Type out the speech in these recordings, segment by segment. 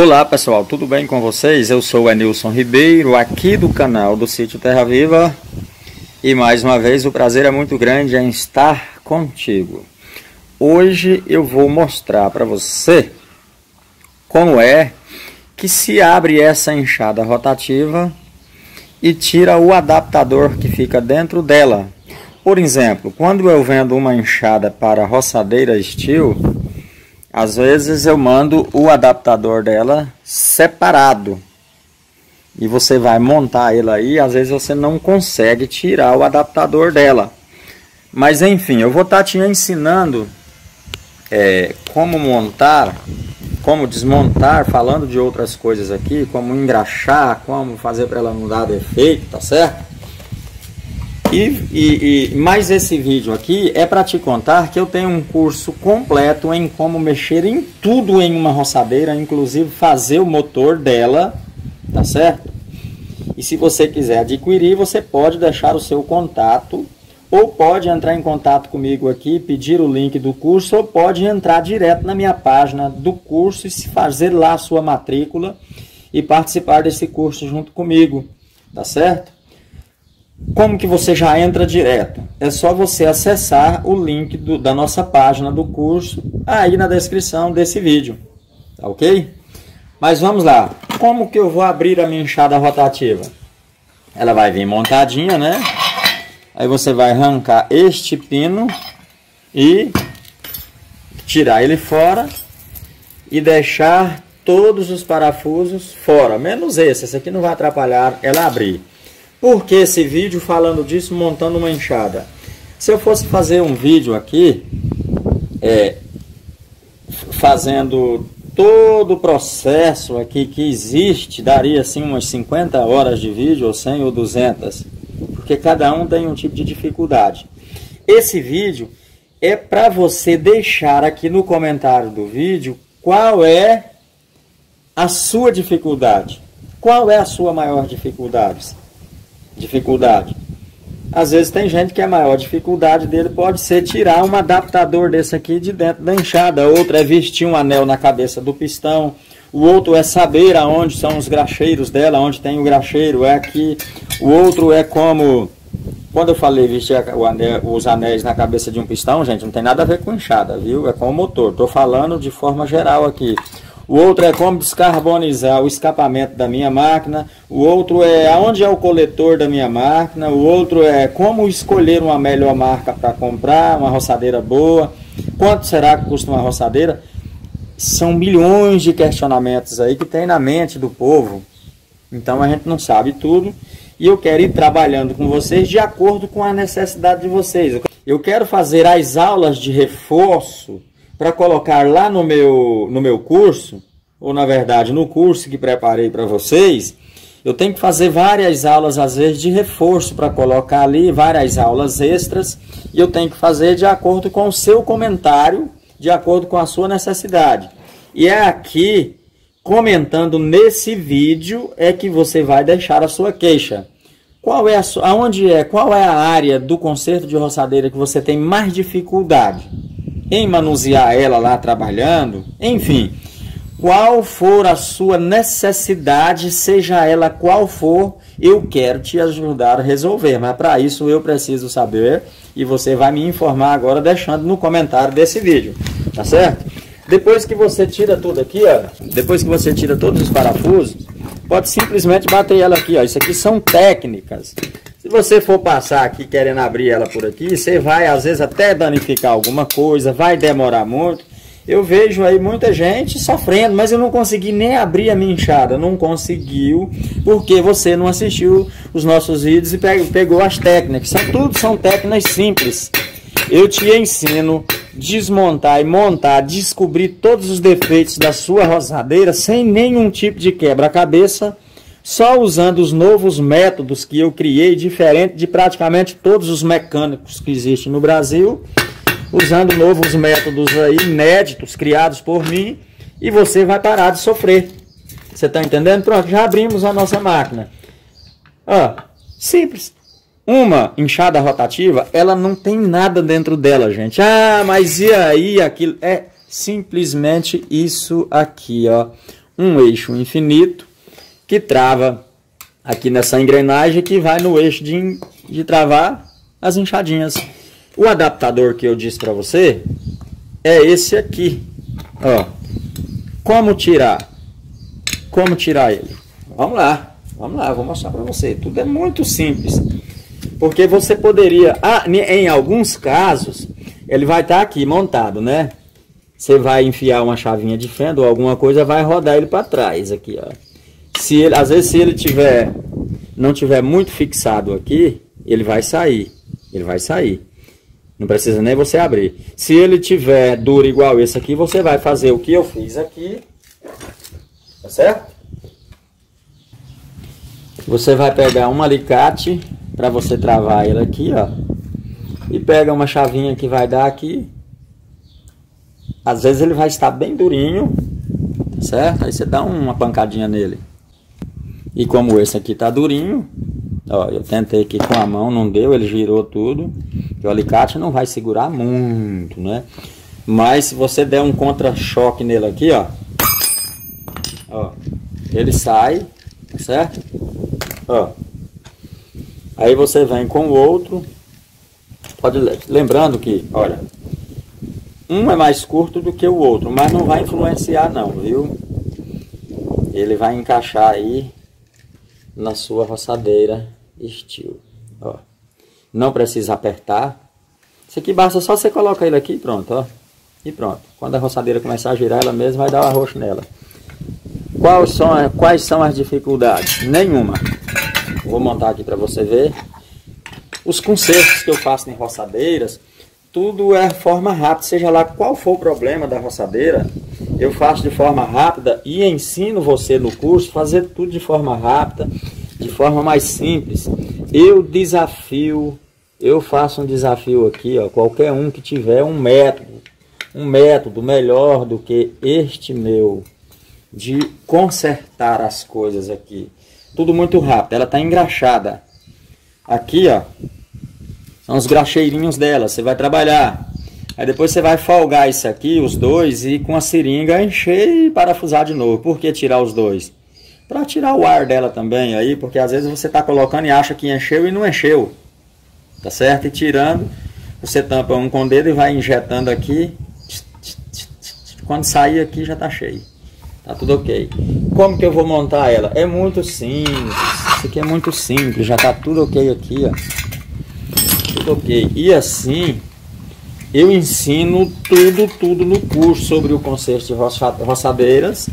Olá pessoal, tudo bem com vocês? Eu sou o Enilson Ribeiro, aqui do canal do Sítio Terra Viva. E mais uma vez o prazer é muito grande em estar contigo. Hoje eu vou mostrar para você como é que se abre essa enxada rotativa e tira o adaptador que fica dentro dela. Por exemplo, quando eu vendo uma enxada para roçadeira steel, às vezes eu mando o adaptador dela separado. E você vai montar ele aí, às vezes você não consegue tirar o adaptador dela. Mas enfim, eu vou estar te ensinando como montar, como desmontar, falando de outras coisas aqui, como engraxar, como fazer para ela não dar defeito, tá certo? Mas esse vídeo aqui é para te contar que eu tenho um curso completo em como mexer em tudo em uma roçadeira, inclusive fazer o motor dela, tá certo? E se você quiser adquirir, você pode deixar o seu contato, ou pode entrar em contato comigo aqui, pedir o link do curso, ou pode entrar direto na minha página do curso e se fazer lá a sua matrícula e participar desse curso junto comigo, tá certo? Como que você já entra direto? É só você acessar o link da nossa página do curso aí na descrição desse vídeo, tá ok? Mas vamos lá, como que eu vou abrir a minha enxada rotativa? Ela vai vir montadinha, né? Aí você vai arrancar este pino e tirar ele fora e deixar todos os parafusos fora, menos esse aqui não vai atrapalhar ela abrir. Por que esse vídeo falando disso, montando uma enxada? Se eu fosse fazer um vídeo aqui, fazendo todo o processo aqui que existe, daria assim umas 50 horas de vídeo, ou 100 ou 200, porque cada um tem um tipo de dificuldade. Esse vídeo é para você deixar aqui no comentário do vídeo qual é a sua dificuldade, qual é a sua maior dificuldade. Às vezes tem gente que a maior dificuldade dele pode ser tirar um adaptador desse aqui de dentro da enxada, outro é vestir um anel na cabeça do pistão, o outro é saber aonde são os graxeiros dela, onde tem o graxeiro, é aqui. O outro é como, quando eu falei vestir os anéis na cabeça de um pistão, gente, não tem nada a ver com enxada, viu? É com o motor, estou falando de forma geral aqui. O outro é como descarbonizar o escapamento da minha máquina. O outro é aonde é o coletor da minha máquina. O outro é como escolher uma melhor marca para comprar, uma roçadeira boa. Quanto será que custa uma roçadeira? São milhões de questionamentos aí que tem na mente do povo. Então a gente não sabe tudo. E eu quero ir trabalhando com vocês de acordo com a necessidade de vocês. Eu quero fazer as aulas de reforço para colocar lá no meu curso, ou na verdade no curso que preparei para vocês. Eu tenho que fazer várias aulas, às vezes, de reforço para colocar ali, várias aulas extras, e eu tenho que fazer de acordo com o seu comentário, de acordo com a sua necessidade. E é aqui, comentando nesse vídeo, é que você vai deixar a sua queixa. Qual é a área do conserto de roçadeira que você tem mais dificuldade em manusear ela lá trabalhando? Enfim, qual for a sua necessidade, seja ela qual for, eu quero te ajudar a resolver, mas para isso eu preciso saber, e você vai me informar agora deixando no comentário desse vídeo, tá certo? Depois que você tira tudo aqui, ó, depois que você tira todos os parafusos, pode simplesmente bater ela aqui, ó. Isso aqui são técnicas. Se você for passar aqui querendo abrir ela por aqui, você vai às vezes até danificar alguma coisa, vai demorar muito. Eu vejo aí muita gente sofrendo, mas eu não consegui nem abrir a minha enxada. Não conseguiu, porque você não assistiu os nossos vídeos e pegou as técnicas. São técnicas simples. Eu te ensino a desmontar e montar, descobrir todos os defeitos da sua roçadeira sem nenhum tipo de quebra-cabeça, só usando os novos métodos que eu criei, diferente de praticamente todos os mecânicos que existem no Brasil, usando novos métodos aí, inéditos, criados por mim, e você vai parar de sofrer. Você está entendendo? Pronto, já abrimos a nossa máquina. Ó, simples. Uma enxada rotativa, ela não tem nada dentro dela, gente. Ah, mas e aí aquilo? É simplesmente isso aqui, ó. um eixo infinito que trava aqui nessa engrenagem que vai no eixo de travar as enxadinhas. O adaptador que eu disse para você é esse aqui. Ó, como tirar ele? Vamos lá, vou mostrar para você. Tudo é muito simples, porque você poderia, em alguns casos, ele vai estar aqui montado, né? Você vai enfiar uma chavinha de fenda ou alguma coisa, vai rodar ele para trás aqui, ó. Se ele não tiver muito fixado aqui, ele vai sair, Não precisa nem você abrir. Se ele tiver duro igual esse aqui, você vai fazer o que eu fiz aqui. Tá certo? Você vai pegar um alicate para você travar ele aqui, ó. E pega uma chavinha que vai dar aqui. Às vezes ele vai estar bem durinho, tá certo? Aí você dá uma pancadinha nele. E como esse aqui tá durinho, ó, eu tentei aqui com a mão, não deu, ele girou tudo. O alicate não vai segurar muito, né? Mas se você der um contra-choque nele aqui, ó, ó, ele sai, certo? Ó. Aí você vem com o outro. Pode, lembrando que, olha, um é mais curto do que o outro, mas não vai influenciar não, viu? Ele vai encaixar aí na sua roçadeira estilo, ó. Não precisa apertar. Isso aqui basta só você colocar ele aqui e pronto, ó. E pronto. Quando a roçadeira começar a girar, ela mesma vai dar o arroxo nela. Quais são as dificuldades? Nenhuma. Vou montar aqui para você ver. Os consertos que eu faço em roçadeiras, tudo é forma rápida. Seja lá qual for o problema da roçadeira, eu faço de forma rápida e ensino você no curso fazer tudo de forma rápida, de forma mais simples. Eu faço um desafio aqui, ó, qualquer um que tiver um método melhor do que este meu, de consertar as coisas aqui. Tudo muito rápido, ela está engraxada. Aqui, ó, são os graxeirinhos dela, você vai trabalhar. Aí depois você vai folgar isso aqui, os dois, e com a seringa encher e parafusar de novo. Por que tirar os dois? Para tirar o ar dela também aí, porque às vezes você está colocando e acha que encheu e não encheu, tá certo? E tirando, você tampa um com o dedo e vai injetando aqui, quando sair aqui já está cheio, tá tudo ok. Como que eu vou montar ela? É muito simples, isso aqui é muito simples, já está tudo ok aqui, ó, tudo ok. E assim, eu ensino tudo no curso sobre o conserto de roçadeiras,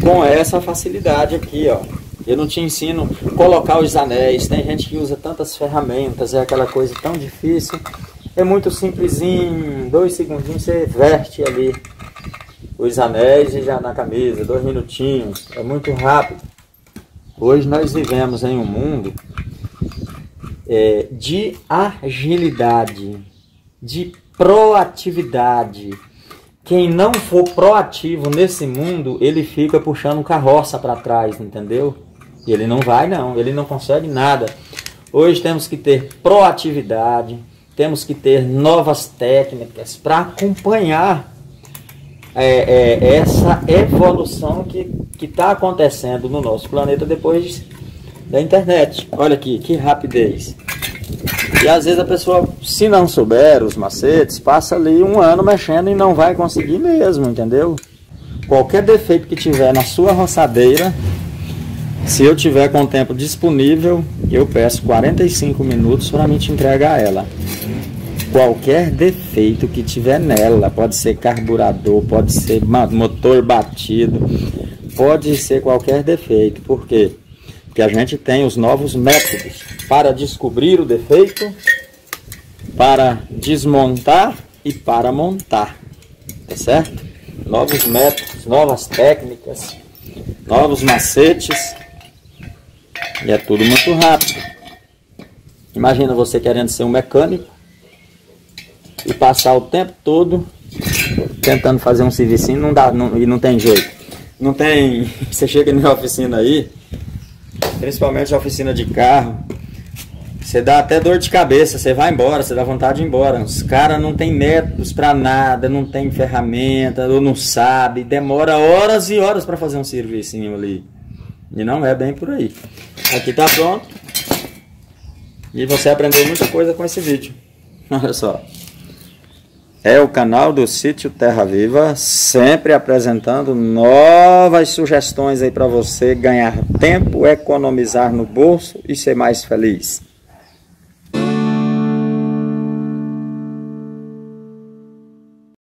com essa facilidade aqui, ó. Eu não te ensino colocar os anéis. Tem gente que usa tantas ferramentas, é aquela coisa tão difícil. É muito simplesinho. 2 segundinhos você veste ali os anéis e já na camisa. 2 minutinhos. É muito rápido. Hoje nós vivemos em um mundo de agilidade, de proatividade. Quem não for proativo nesse mundo, ele fica puxando carroça para trás, entendeu? E ele não vai não, ele não consegue nada. Hoje temos que ter proatividade, temos que ter novas técnicas para acompanhar essa evolução que está acontecendo no nosso planeta depois da internet. Olha aqui, que rapidez. E às vezes a pessoa, se não souber os macetes, passa ali um ano mexendo e não vai conseguir mesmo, entendeu? Qualquer defeito que tiver na sua roçadeira, se eu tiver com o tempo disponível, eu peço 45 minutos para mim te entregar ela. Qualquer defeito que tiver nela, pode ser carburador, pode ser motor batido, pode ser qualquer defeito. Por quê? Que a gente tem os novos métodos para descobrir o defeito, para desmontar e para montar, tá certo? Novos métodos, novas técnicas, novos macetes, e é tudo muito rápido. Imagina você querendo ser um mecânico e passar o tempo todo tentando fazer um servicinho, não dá, e não tem jeito. Não tem, você chega na oficina aí, principalmente a oficina de carro, Você dá até dor de cabeça, você vai embora, você dá vontade de ir embora. Os caras não tem métodos para nada, não tem ferramenta, ou não sabe, demora horas e horas para fazer um servicinho ali. E não é bem por aí. Aqui tá pronto. E você aprendeu muita coisa com esse vídeo. Olha só. É o canal do Sítio Terra Viva, sempre apresentando novas sugestões aí para você ganhar tempo, economizar no bolso e ser mais feliz.